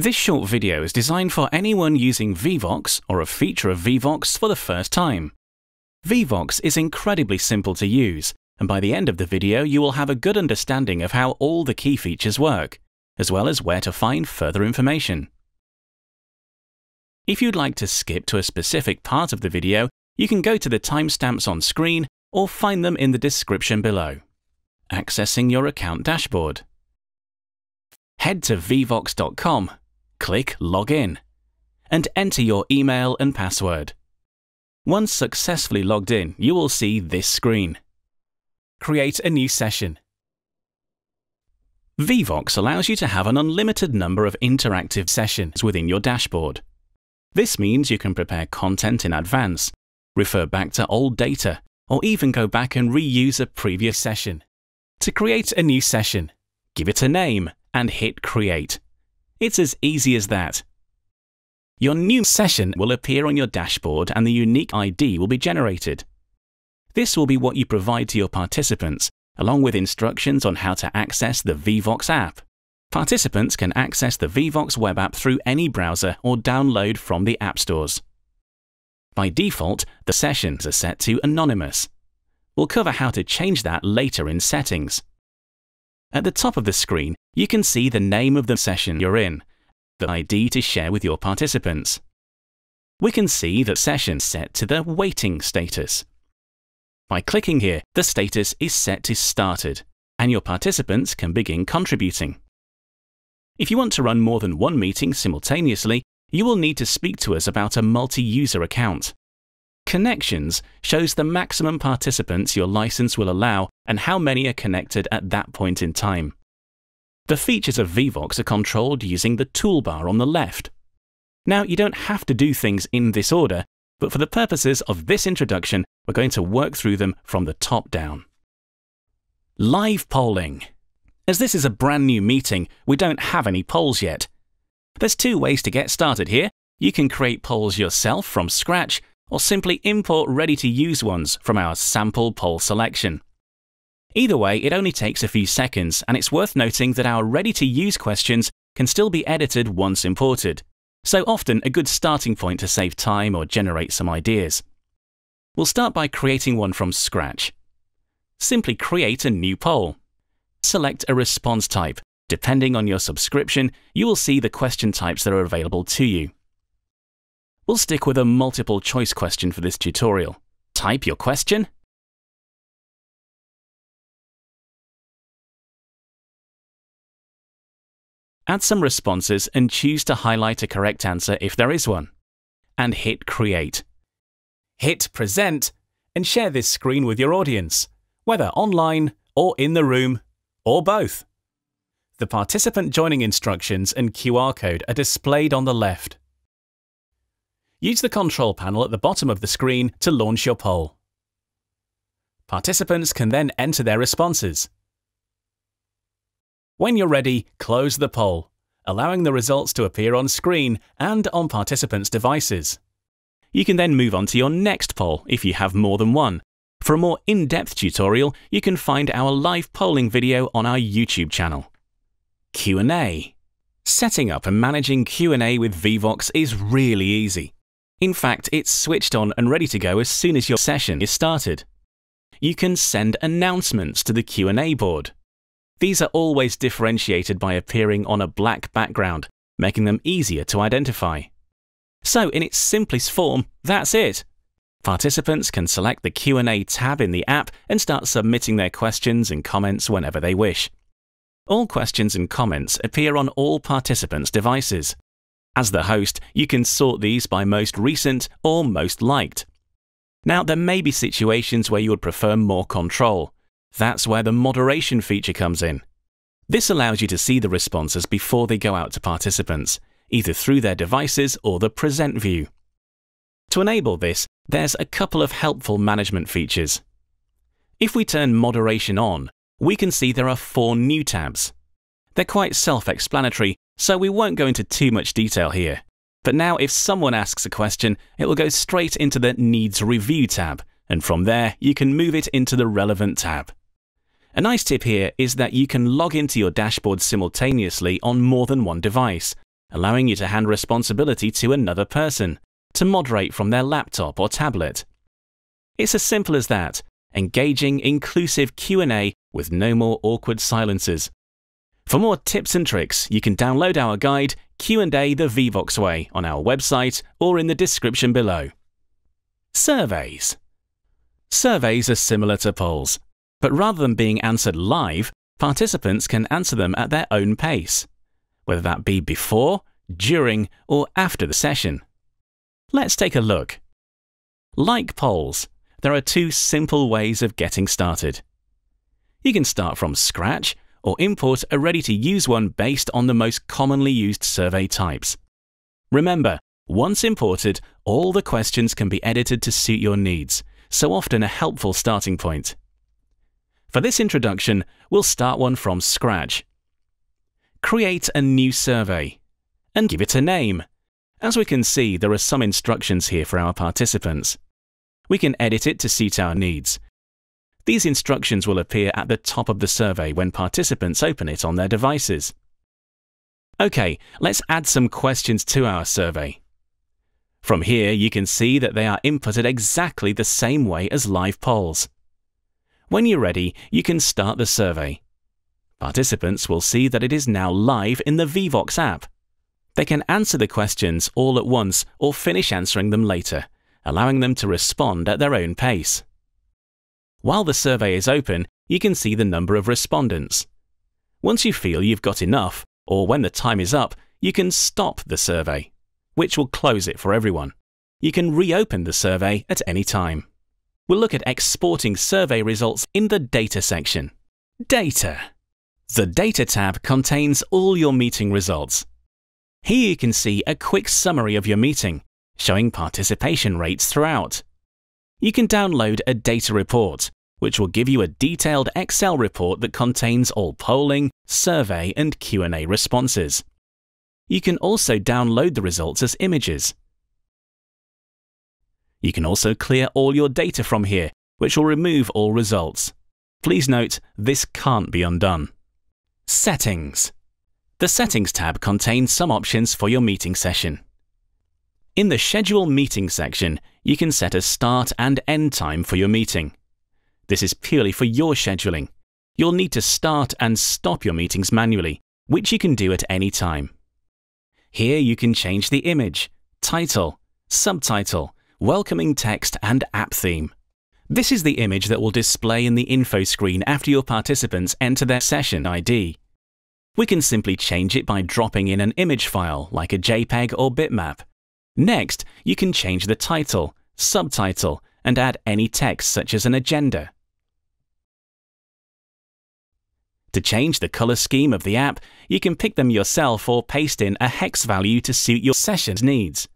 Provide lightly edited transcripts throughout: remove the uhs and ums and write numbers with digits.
This short video is designed for anyone using Vevox or a feature of Vevox for the first time. Vevox is incredibly simple to use, and by the end of the video you will have a good understanding of how all the key features work, as well as where to find further information. If you'd like to skip to a specific part of the video, you can go to the timestamps on screen or find them in the description below. Accessing your account dashboard. Head to vevox.com, click Login, and enter your email and password. Once successfully logged in, you will see this screen. Create a new session. Vevox allows you to have an unlimited number of interactive sessions within your dashboard. This means you can prepare content in advance, refer back to old data, or even go back and reuse a previous session. To create a new session, give it a name and hit Create. It's as easy as that. Your new session will appear on your dashboard and the unique ID will be generated. This will be what you provide to your participants, along with instructions on how to access the Vevox app. Participants can access the Vevox web app through any browser or download from the app stores. By default, the sessions are set to anonymous. We'll cover how to change that later in settings. At the top of the screen, you can see the name of the session you're in, the ID to share with your participants. We can see the session set to the waiting status. By clicking here, the status is set to started, and your participants can begin contributing. If you want to run more than one meeting simultaneously, you will need to speak to us about a multi-user account. Connections shows the maximum participants your license will allow and how many are connected at that point in time. The features of Vevox are controlled using the toolbar on the left. Now, you don't have to do things in this order, but for the purposes of this introduction, we're going to work through them from the top down. Live polling. As this is a brand new meeting, we don't have any polls yet. There's two ways to get started here. You can create polls yourself from scratch or simply import ready-to-use ones from our sample poll selection. Either way, it only takes a few seconds, and it's worth noting that our ready-to-use questions can still be edited once imported, so often a good starting point to save time or generate some ideas. We'll start by creating one from scratch. Simply create a new poll. Select a response type. Depending on your subscription, you will see the question types that are available to you. We'll stick with a multiple choice question for this tutorial. Type your question. Add some responses and choose to highlight a correct answer if there is one. And hit Create. Hit Present and share this screen with your audience, whether online or in the room, or both. The participant joining instructions and QR code are displayed on the left. Use the control panel at the bottom of the screen to launch your poll. Participants can then enter their responses. When you're ready, close the poll, allowing the results to appear on screen and on participants' devices. You can then move on to your next poll if you have more than one. For a more in-depth tutorial, you can find our live polling video on our YouTube channel. Q&A. Setting up and managing Q&A with Vevox is really easy. In fact, it's switched on and ready to go as soon as your session is started. You can send announcements to the Q&A board. These are always differentiated by appearing on a black background, making them easier to identify. So, in its simplest form, that's it. Participants can select the Q&A tab in the app and start submitting their questions and comments whenever they wish. All questions and comments appear on all participants' devices. As the host, you can sort these by most recent or most liked. Now, there may be situations where you would prefer more control. That's where the moderation feature comes in. This allows you to see the responses before they go out to participants, either through their devices or the present view. To enable this, there's a couple of helpful management features. If we turn moderation on, we can see there are 4 new tabs. They're quite self-explanatory, so we won't go into too much detail here. But now if someone asks a question, it will go straight into the Needs Review tab, and from there you can move it into the relevant tab. A nice tip here is that you can log into your dashboard simultaneously on more than one device, allowing you to hand responsibility to another person to moderate from their laptop or tablet. It's as simple as that, engaging, inclusive Q&A with no more awkward silences. For more tips and tricks, you can download our guide, Q&A the Vevox Way, on our website or in the description below. Surveys. Surveys are similar to polls, but rather than being answered live, participants can answer them at their own pace, whether that be before, during, or after the session. Let's take a look. Like polls, there are two simple ways of getting started. You can start from scratch or import a ready-to-use one based on the most commonly used survey types. Remember, once imported, all the questions can be edited to suit your needs, so often a helpful starting point. For this introduction, we'll start one from scratch. Create a new survey and give it a name. As we can see, there are some instructions here for our participants. We can edit it to suit our needs. These instructions will appear at the top of the survey when participants open it on their devices. OK, let's add some questions to our survey. From here, you can see that they are inputted exactly the same way as live polls. When you're ready, you can start the survey. Participants will see that it is now live in the Vevox app. They can answer the questions all at once or finish answering them later, allowing them to respond at their own pace. While the survey is open, you can see the number of respondents. Once you feel you've got enough, or when the time is up, you can stop the survey, which will close it for everyone. You can reopen the survey at any time. We'll look at exporting survey results in the Data section. Data. The Data tab contains all your meeting results. Here you can see a quick summary of your meeting, showing participation rates throughout. You can download a data report, which will give you a detailed Excel report that contains all polling, survey, and Q&A responses. You can also download the results as images. You can also clear all your data from here, which will remove all results. Please note, this can't be undone. Settings. The Settings tab contains some options for your meeting session. In the Schedule Meeting section, you can set a start and end time for your meeting. This is purely for your scheduling. You'll need to start and stop your meetings manually, which you can do at any time. Here you can change the image, title, subtitle, welcoming text, and app theme. This is the image that will display in the info screen after your participants enter their session ID. We can simply change it by dropping in an image file, like a JPEG or bitmap. Next, you can change the title, subtitle, and add any text such as an agenda. To change the color scheme of the app, you can pick them yourself or paste in a hex value to suit your session's needs.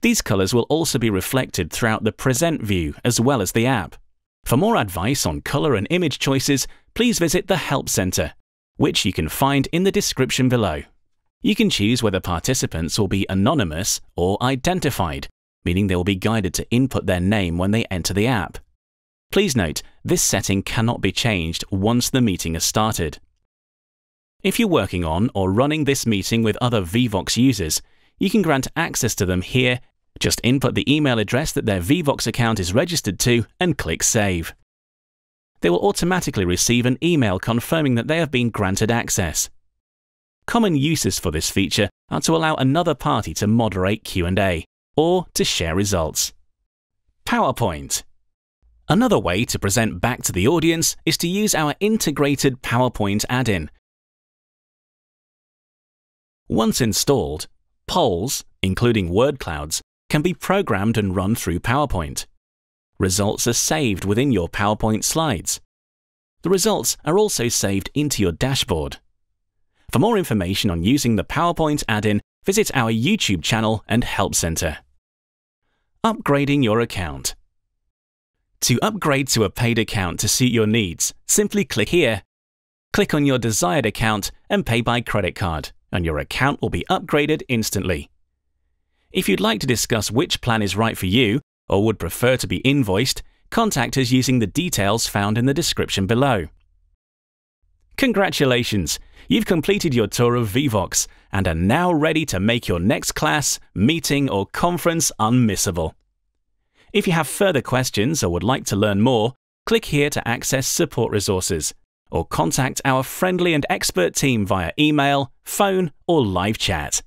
These colors will also be reflected throughout the present view as well as the app. For more advice on color and image choices, please visit the Help Center, which you can find in the description below. You can choose whether participants will be anonymous or identified, meaning they will be guided to input their name when they enter the app. Please note, this setting cannot be changed once the meeting has started. If you're working on or running this meeting with other Vevox users, you can grant access to them here. Just input the email address that their Vevox account is registered to and click Save. They will automatically receive an email confirming that they have been granted access. Common uses for this feature are to allow another party to moderate Q&A or to share results. PowerPoint. Another way to present back to the audience is to use our integrated PowerPoint add-in. Once installed, polls, including word clouds, can be programmed and run through PowerPoint. Results are saved within your PowerPoint slides. The results are also saved into your dashboard. For more information on using the PowerPoint add-in, visit our YouTube channel and Help Center. Upgrading your account. To upgrade to a paid account to suit your needs, simply click here. Click on your desired account and pay by credit card, and your account will be upgraded instantly. If you'd like to discuss which plan is right for you, or would prefer to be invoiced, contact us using the details found in the description below. Congratulations! You've completed your tour of Vevox and are now ready to make your next class, meeting or conference unmissable. If you have further questions or would like to learn more, click here to access support resources or contact our friendly and expert team via email, phone or live chat.